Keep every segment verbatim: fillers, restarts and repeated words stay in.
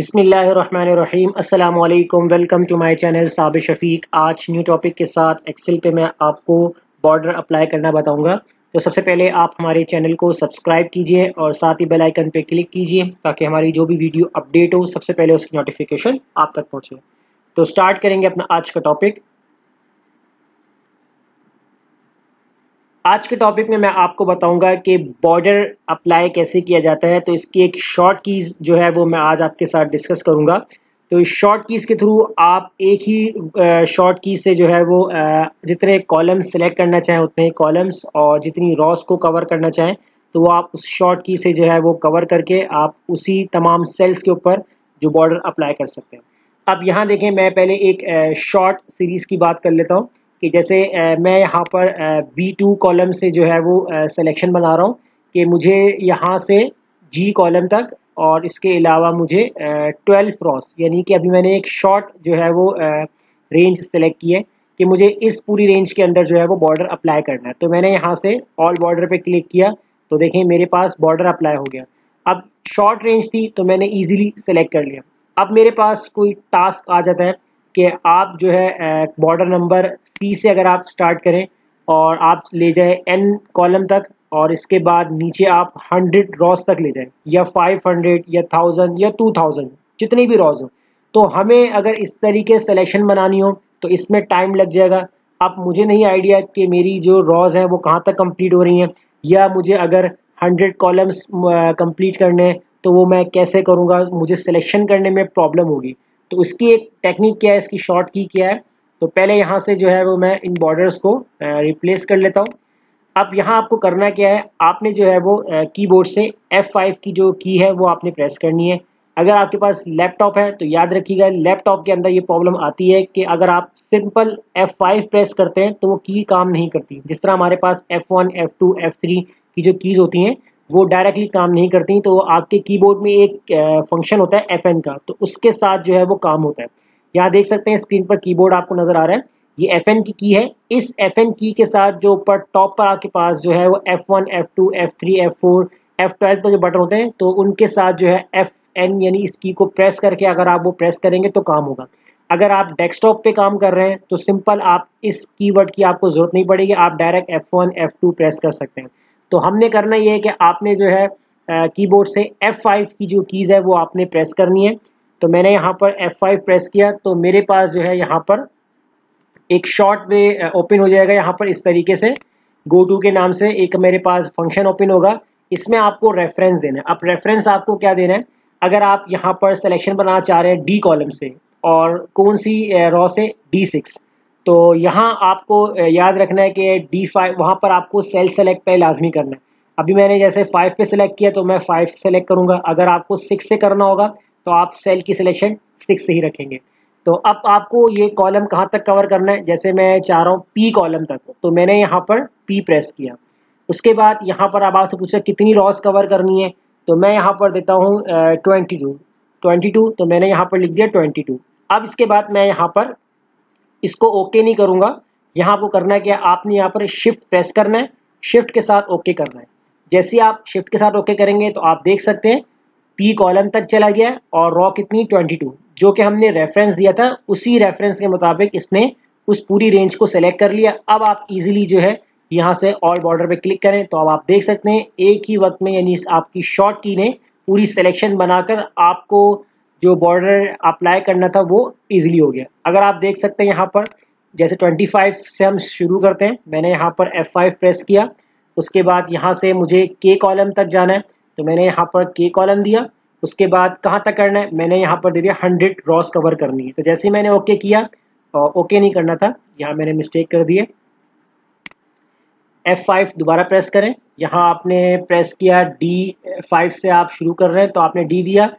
बिस्मिल्लाहिर्रहमानिर्रहीम। अस्सलाम वालेकुम। Welcome to my channel Sabir Shafiq. आज न्यू टॉपिक के साथ एक्सेल पे मैं आपको बॉर्डर अप्लाई करना बताऊंगा। तो सबसे पहले आप हमारे चैनल को सब्सक्राइब कीजिए और साथ ही बेल आइकन पे क्लिक कीजिए ताकि हमारी जो भी वीडियो अपडेट हो सबसे पहले उसकी नोटिफिकेशन आप तक पहुँचे। तो स्टार्ट करेंगे अपना आज का टॉपिक। आज के टॉपिक में मैं आपको बताऊंगा कि बॉर्डर अप्लाई कैसे किया जाता है। तो इसकी एक शॉर्ट कीज़ जो है वो मैं आज आपके साथ डिस्कस करूंगा। तो इस शॉर्ट कीज़ के थ्रू आप एक ही शॉर्ट कीज़ से जो है वो जितने कॉलम्स सेलेक्ट करना चाहें उतने कॉलम्स और जितनी रॉस को कवर करना चाहें तो वो आप उस शॉर्ट की से जो है वो कवर करके आप उसी तमाम सेल्स के ऊपर जो बॉर्डर अप्लाई कर सकते हैं। अब यहाँ देखें, मैं पहले एक शॉर्ट सीरीज़ की बात कर लेता हूँ कि जैसे मैं यहाँ पर बी टू कॉलम से जो है वो सिलेक्शन बना रहा हूँ कि मुझे यहाँ से जी कॉलम तक और इसके अलावा मुझे ट्वेल्व रॉस, यानी कि अभी मैंने एक शॉर्ट जो है वो रेंज सेलेक्ट की है कि मुझे इस पूरी रेंज के अंदर जो है वो बॉर्डर अप्लाई करना है। तो मैंने यहाँ से ऑल बॉर्डर पे क्लिक किया तो देखें मेरे पास बॉर्डर अप्लाई हो गया। अब शॉर्ट रेंज थी तो मैंने ईजिली सेलेक्ट कर लिया। अब मेरे पास कोई टास्क आ जाता है कि आप जो है बॉर्डर नंबर सी से अगर आप स्टार्ट करें और आप ले जाए एन कॉलम तक और इसके बाद नीचे आप हंड्रेड रॉस तक ले जाएं या फाइव हंड्रेड या थाउजेंड या टू थाउजेंड जितनी भी रॉस हो, तो हमें अगर इस तरीके सेलेक्शन बनानी हो तो इसमें टाइम लग जाएगा। अब मुझे नहीं आइडिया कि मेरी जो रॉस हैं वो कहाँ तक कंप्लीट हो रही हैं, या मुझे अगर हंड्रेड कॉलम्स कंप्लीट करने तो वो मैं कैसे करूँगा, मुझे सिलेक्शन करने में प्रॉब्लम होगी। तो उसकी एक टेक्निक क्या है, इसकी शॉर्ट की क्या है। तो पहले यहाँ से जो है वो मैं इन बॉर्डर्स को रिप्लेस कर लेता हूँ। अब यहाँ आपको करना क्या है, आपने जो है वो कीबोर्ड से एफ फाइव की जो की है वो आपने प्रेस करनी है। अगर आपके पास लैपटॉप है तो याद रखिएगा लैपटॉप के अंदर ये प्रॉब्लम आती है कि अगर आप सिंपल एफ फाइव प्रेस करते हैं तो वो की काम नहीं करती। जिस तरह हमारे पास F one, F two, F three की जो कीज़ होती हैं वो डायरेक्टली काम नहीं करती, तो आपके कीबोर्ड में एक फंक्शन होता है एफ एन का, तो उसके साथ जो है वो काम होता है। यहाँ देख सकते हैं स्क्रीन पर कीबोर्ड आपको नज़र आ रहा है, ये एफ एन की की है। इस एफ एन की के साथ जो ऊपर टॉप पर आपके पास जो है वो F one, F two, F three, F four, F twelve पर जो बटन होते हैं तो उनके साथ जो है एफ एन यानी इस की को प्रेस करके अगर आप वो प्रेस करेंगे तो काम होगा। अगर आप डेस्कटॉप पे काम कर रहे हैं तो सिंपल आप इस कीवर्ड की आपको ज़रूरत नहीं पड़ेगी, आप direct F one, F two press कर सकते हैं। तो हमने करना ये है कि आपने जो है कीबोर्ड से एफ फाइव की जो कीज़ है वो आपने प्रेस करनी है। तो मैंने यहाँ पर एफ फाइव प्रेस किया तो मेरे पास जो है यहाँ पर एक शॉर्ट वे ओपन हो जाएगा। यहाँ पर इस तरीके से गो टू के नाम से एक मेरे पास फंक्शन ओपन होगा, इसमें आपको रेफरेंस देना है। अब रेफरेंस आपको क्या देना है, अगर आप यहाँ पर सिलेक्शन बनाना चाह रहे हैं डी कॉलम से और कौन सी रॉ से डी सिक्स, तो यहाँ आपको याद रखना है कि डी फाइव वहाँ पर आपको सेल सेलेक्ट पे लाजमी करना है। अभी मैंने जैसे फाइव पे सेलेक्ट किया तो मैं फाइव से सेलेक्ट करूँगा। अगर आपको सिक्स से करना होगा तो आप सेल की सिलेक्शन सिक्स से ही रखेंगे। तो अब आपको ये कॉलम कहाँ तक कवर करना है, जैसे मैं चाह रहा हूँ पी कॉलम तक, तो मैंने यहाँ पर पी प्रेस किया। उसके बाद यहाँ पर अब आपसे पूछा कितनी रॉस कवर करनी है, तो मैं यहाँ पर देता हूँ ट्वेंटी टू ट्वेंटी टू, तो मैंने यहाँ पर लिख दिया ट्वेंटी टू। अब इसके बाद मैं यहाँ पर इसको ओके नहीं करूँगा। यहाँ आपको करना है कि आपने यहाँ पर शिफ्ट प्रेस करना है, शिफ्ट के साथ ओके करना है। जैसे आप शिफ्ट के साथ ओके करेंगे तो आप देख सकते हैं पी कॉलम तक चला गया और रॉ कितनी ट्वेंटी टू, जो कि हमने रेफरेंस दिया था उसी रेफरेंस के मुताबिक इसने उस पूरी रेंज को सेलेक्ट कर लिया। अब आप इजीली जो है यहाँ से ऑल बॉर्डर पे क्लिक करें तो अब आप देख सकते हैं एक ही वक्त में यानी आपकी शॉर्ट की ने पूरी सिलेक्शन बनाकर आपको जो बॉर्डर अप्लाई करना था वो इजीली हो गया। अगर आप देख सकते हैं यहाँ पर जैसे ट्वेंटी फाइव से हम शुरू करते हैं, मैंने यहाँ पर एफ फाइव प्रेस किया, उसके बाद यहाँ से मुझे के कॉलम तक जाना है तो मैंने यहाँ पर के कॉलम दिया। उसके बाद कहाँ तक करना है, मैंने यहाँ पर दे दिया हंड्रेड रॉस कवर करनी है। तो जैसे ही मैंने ओके किया, और ओके नहीं करना था, यहाँ मैंने मिस्टेक कर दिया। एफ फाइव दोबारा प्रेस करें, यहाँ आपने प्रेस किया डी फाइव से आप शुरू कर रहे हैं तो आपने डी दिया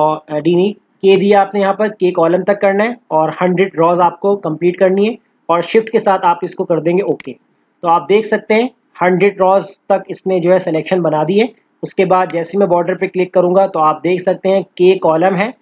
और डी नहीं के दिया, आपने यहाँ पर के कॉलम तक करना है और हंड्रेड रॉज आपको कंप्लीट करनी है और शिफ्ट के साथ आप इसको कर देंगे ओके। तो आप देख सकते हैं हंड्रेड रॉज तक इसने जो है सिलेक्शन बना दी है। उसके बाद जैसे मैं बॉर्डर पे क्लिक करूँगा तो आप देख सकते हैं के कॉलम है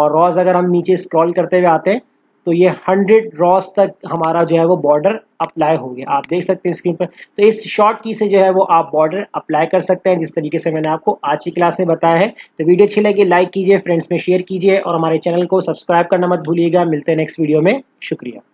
और रॉज अगर हम नीचे स्क्रॉल करते हुए आते हैं तो ये हंड्रेड रॉस तक हमारा जो है वो बॉर्डर अप्लाई हो गया, आप देख सकते हैं स्क्रीन पर। तो इस शॉर्ट की से जो है वो आप बॉर्डर अप्लाई कर सकते हैं, जिस तरीके से मैंने आपको आज की क्लास में बताया है। तो वीडियो अच्छी लगी लाइक कीजिए, फ्रेंड्स में शेयर कीजिए और हमारे चैनल को सब्सक्राइब करना मत भूलिएगा। मिलते हैं नेक्स्ट वीडियो में, शुक्रिया।